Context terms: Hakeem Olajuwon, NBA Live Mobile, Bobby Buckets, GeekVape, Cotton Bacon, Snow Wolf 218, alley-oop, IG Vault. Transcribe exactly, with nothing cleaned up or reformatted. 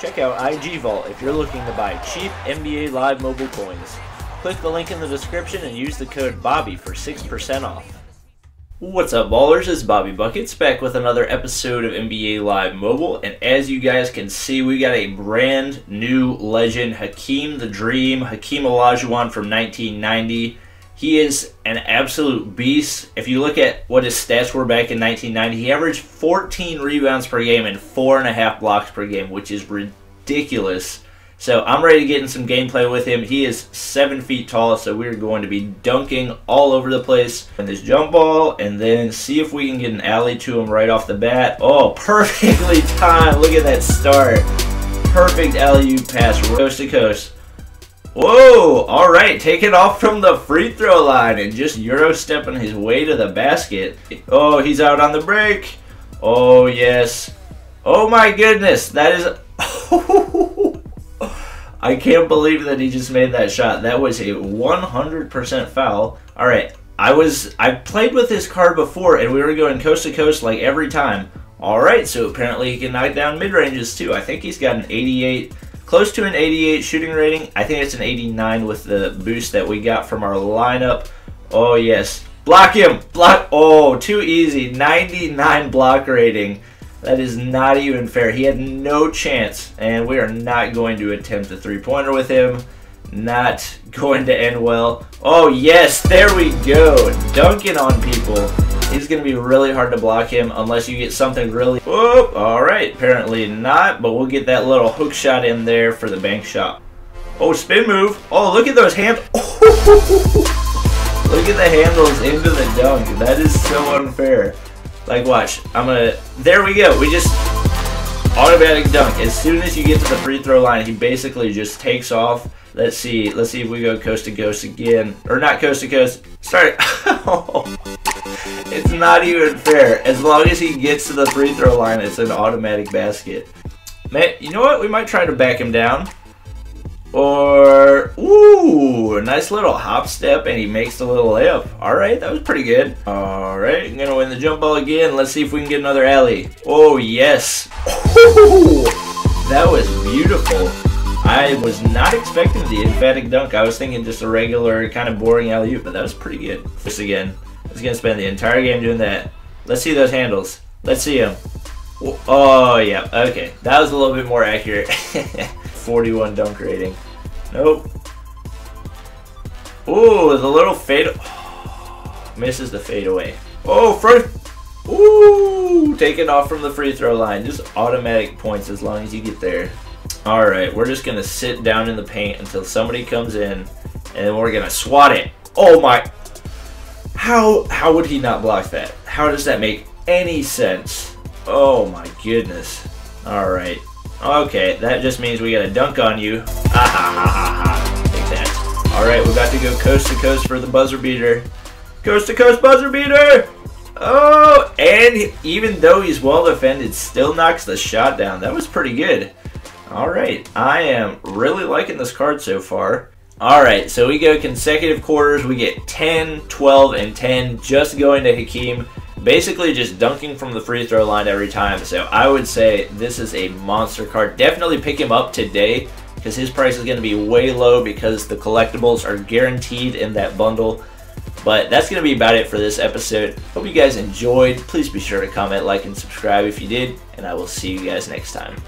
check out I G Vault if you're looking to buy cheap N B A Live Mobile coins. Click the link in the description and use the code Bobby for six percent off. What's up, ballers? It's Bobby Buckets back with another episode of N B A Live Mobile, and as you guys can see, we got a brand new legend, Hakeem the Dream, Hakeem Olajuwon from nineteen ninety. He is an absolute beast. If you look at what his stats were back in nineteen ninety, he averaged fourteen rebounds per game and four and a half blocks per game, which is ridiculous. So I'm ready to get in some gameplay with him. He is seven feet tall, so we're going to be dunking all over the place in this jump ball, and then see if we can get an alley to him right off the bat. Oh, perfectly timed. Look at that start. Perfect alley-oop pass, coast to coast. Whoa, all right, take it off from the free throw line and just euro stepping his way to the basket. Oh, he's out on the break. Oh, yes. Oh, my goodness. That is... I can't believe that he just made that shot. That was a one hundred percent foul. All right, I was I played with this card before, and we were going coast to coast like every time. All right, so apparently he can knock down mid ranges too. I think he's got an eighty-eight, close to an eighty-eight shooting rating. I think it's an eighty-nine with the boost that we got from our lineup. Oh yes, block him, block. Oh, too easy. ninety-nine block rating. That is not even fair. He had no chance, and we are not going to attempt a three-pointer with him. Not going to end well. Oh, yes, there we go. Dunking on people. It's going to be really hard to block him unless you get something really... Whoop, all right, apparently not, but we'll get that little hook shot in there for the bank shot. Oh, spin move. Oh, look at those hands. Look at the handles into the dunk. That is so unfair. Like, watch, I'm gonna, there we go, we just, automatic dunk. As soon as you get to the free throw line, he basically just takes off. Let's see, let's see if we go coast to coast again, or not coast to coast, sorry, it's not even fair. As long as he gets to the free throw line, it's an automatic basket. Man, you know what, we might try to back him down, or, ooh, a nice little hop step, and he makes the little layup. All right, that was pretty good. All right, I'm gonna win the jump ball again. Let's see if we can get another alley. Oh, yes. Ooh, that was beautiful. I was not expecting the emphatic dunk. I was thinking just a regular kind of boring alley-oop, but that was pretty good. Just again, I was gonna spend the entire game doing that. Let's see those handles. Let's see him. Oh, yeah, okay. That was a little bit more accurate. forty-one dunk rating. Nope. Ooh, the little fade. Oh, misses the fadeaway. Oh, front. Ooh, take it off from the free throw line. Just automatic points as long as you get there. All right, we're just going to sit down in the paint until somebody comes in, and then we're going to swat it. Oh, my. How, how would he not block that? How does that make any sense? Oh, my goodness. All right. Okay, that just means we gotta dunk on you. Ah, ha, ha, ha, ha. Take that. Alright, we're about to go coast to coast for the buzzer beater. Coast to coast buzzer beater! Oh, and even though he's well defended, still knocks the shot down. That was pretty good. Alright, I am really liking this card so far. Alright, so we go consecutive quarters. We get ten, twelve, and ten just going to Hakeem. Basically just dunking from the free throw line every time. So I would say this is a monster card. Definitely pick him up today because his price is going to be way low because the collectibles are guaranteed in that bundle. But that's going to be about it for this episode. Hope you guys enjoyed. Please be sure to comment, like, and subscribe if you did. And I will see you guys next time.